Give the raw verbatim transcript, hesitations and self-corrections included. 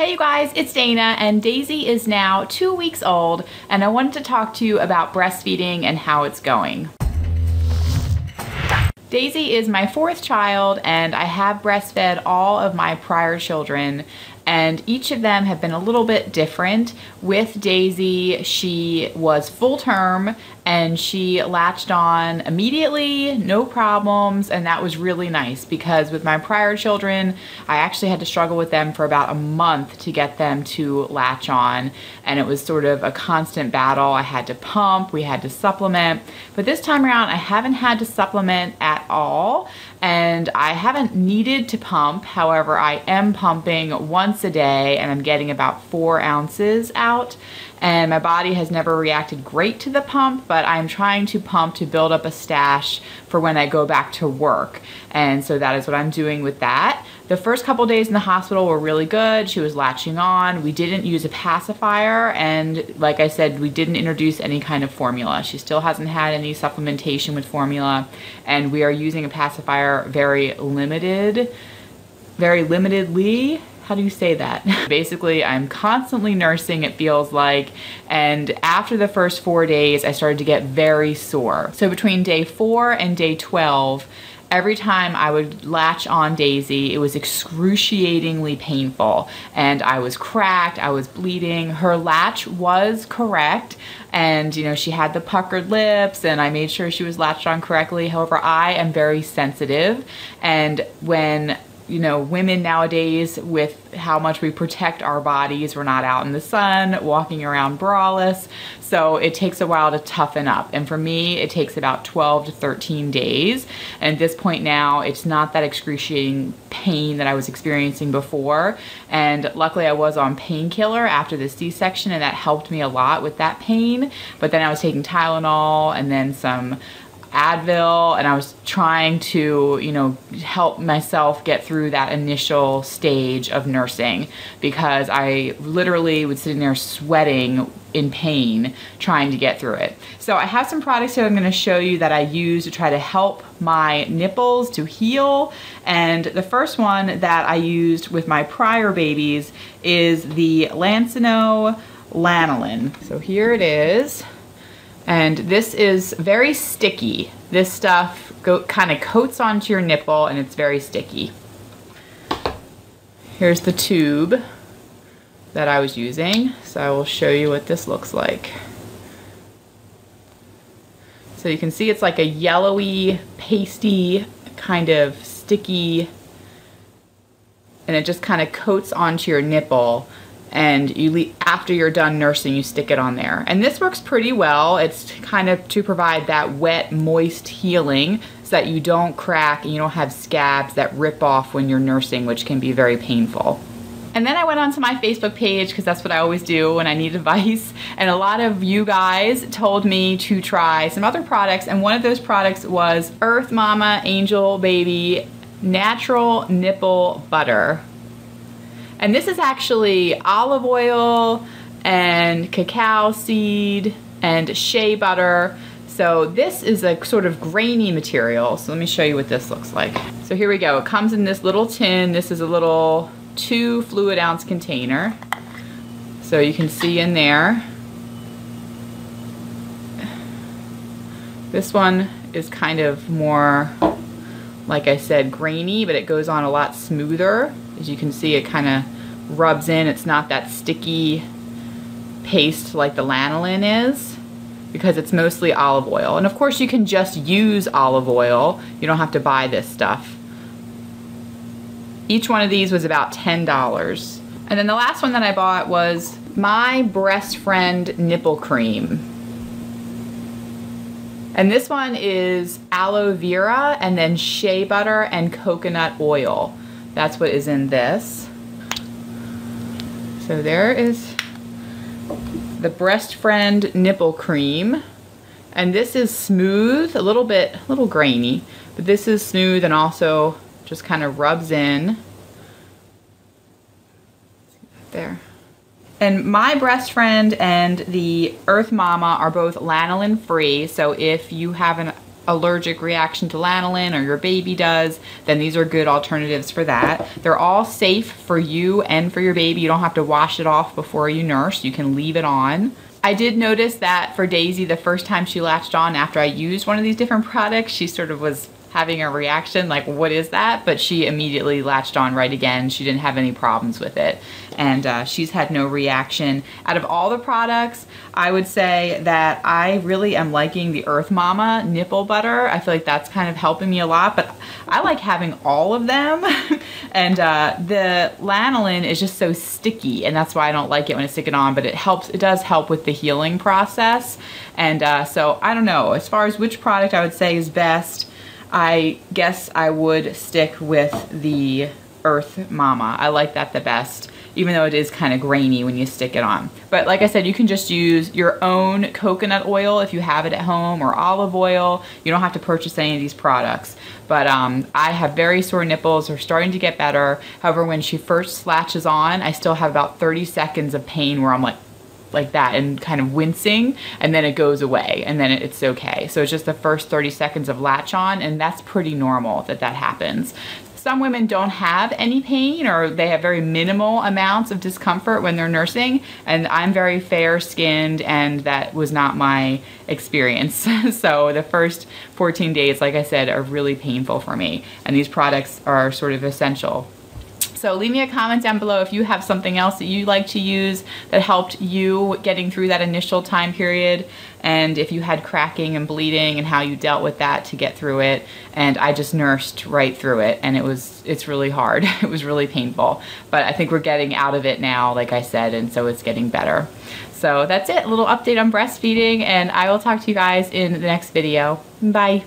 Hey you guys, it's Dana, and Daisy is now two weeks old, and I wanted to talk to you about breastfeeding and how it's going. Daisy is my fourth child, and I have breastfed all of my prior children, and each of them have been a little bit different. With Daisy, she was full term, and she latched on immediately, no problems, and that was really nice because with my prior children, I actually had to struggle with them for about a month to get them to latch on, and it was sort of a constant battle. I had to pump, we had to supplement, but this time around, I haven't had to supplement at all, and I haven't needed to pump. However, I am pumping once a day, and I'm getting about four ounces out, and my body has never reacted great to the pump, but I'm trying to pump to build up a stash for when I go back to work. And so that is what I'm doing with that. The first couple days in the hospital were really good. She was latching on. We didn't use a pacifier, and like I said, we didn't introduce any kind of formula. She still hasn't had any supplementation with formula, and we are using a pacifier very limited, very limitedly. How do you say that? Basically, I'm constantly nursing, it feels like, and after the first four days, I started to get very sore. So between day four and day twelve, every time I would latch on Daisy, it was excruciatingly painful, and I was cracked, I was bleeding. Her latch was correct, and you know, she had the puckered lips, and I made sure she was latched on correctly. However, I am very sensitive, and when you know, women nowadays, with how much we protect our bodies, we're not out in the sun, walking around braless, so it takes a while to toughen up. And for me, it takes about twelve to thirteen days. And at this point now, it's not that excruciating pain that I was experiencing before. And luckily I was on painkiller after the C section, and that helped me a lot with that pain. But then I was taking Tylenol and then some Advil, and I was trying to, you know, help myself get through that initial stage of nursing, because I literally would sit in there sweating in pain trying to get through it. So I have some products that I'm going to show you that I use to try to help my nipples to heal, and the first one that I used with my prior babies is the Lansinoh Lanolin. So here it is. And this is very sticky. This stuff go, kind of coats onto your nipple, and it's very sticky. Here's the tube that I was using. So I will show you what this looks like. So you can see it's like a yellowy, pasty, kind of sticky, and it just kind of coats onto your nipple. And you, after you're done nursing, you stick it on there. And this works pretty well. It's kind of to provide that wet, moist healing so that you don't crack and you don't have scabs that rip off when you're nursing, which can be very painful. And then I went onto my Facebook page, because that's what I always do when I need advice, and a lot of you guys told me to try some other products, and one of those products was Earth Mama Angel Baby Natural Nipple Butter. And this is actually olive oil and cacao seed and shea butter. So this is a sort of grainy material. So let me show you what this looks like. So here we go. It comes in this little tin. This is a little two fluid ounce container. So you can see in there. This one is kind of more, like I said, grainy, but it goes on a lot smoother. As you can see, it kind of rubs in. It's not that sticky paste like the lanolin is, because it's mostly olive oil. And of course you can just use olive oil. You don't have to buy this stuff. Each one of these was about ten dollars. And then the last one that I bought was My Brest Friend Nipple Cream. And this one is aloe vera and then shea butter and coconut oil. That's what is in this. So there is the Brest Friend Nipple Cream. And this is smooth, a little bit, a little grainy, but this is smooth and also just kind of rubs in. There. And My Brest Friend and the Earth Mama are both lanolin free, so if you have an allergic reaction to lanolin or your baby does, then these are good alternatives for that. They're all safe for you and for your baby. You don't have to wash it off before you nurse. You can leave it on. I did notice that for Daisy, the first time she latched on after I used one of these different products, she sort of was having a reaction like, what is that? But she immediately latched on right again. She didn't have any problems with it. And uh, she's had no reaction. Out of all the products, I would say that I really am liking the Earth Mama nipple butter. I feel like that's kind of helping me a lot, but I like having all of them. And uh, the lanolin is just so sticky, and that's why I don't like it when I stick it on, but it helps. It does help with the healing process. And uh, so I don't know, as far as which product I would say is best, I guess I would stick with the Earth Mama. I like that the best, even though it is kind of grainy when you stick it on. But like I said, you can just use your own coconut oil if you have it at home, or olive oil. You don't have to purchase any of these products. But um, I have very sore nipples. They're starting to get better. However, when she first latches on, I still have about thirty seconds of pain where I'm like, like that and kind of wincing, and then it goes away and then it's okay. So it's just the first thirty seconds of latch on, and that's pretty normal that that happens. Some women don't have any pain, or they have very minimal amounts of discomfort when they're nursing, and I'm very fair skinned and that was not my experience. So the first fourteen days, like I said, are really painful for me, and these products are sort of essential. So leave me a comment down below if you have something else that you like to use that helped you getting through that initial time period, and if you had cracking and bleeding and how you dealt with that to get through it. And I just nursed right through it, and it was, it's really hard. It was really painful, but I think we're getting out of it now, like I said, and so it's getting better. So that's it, a little update on breastfeeding, and I will talk to you guys in the next video. Bye.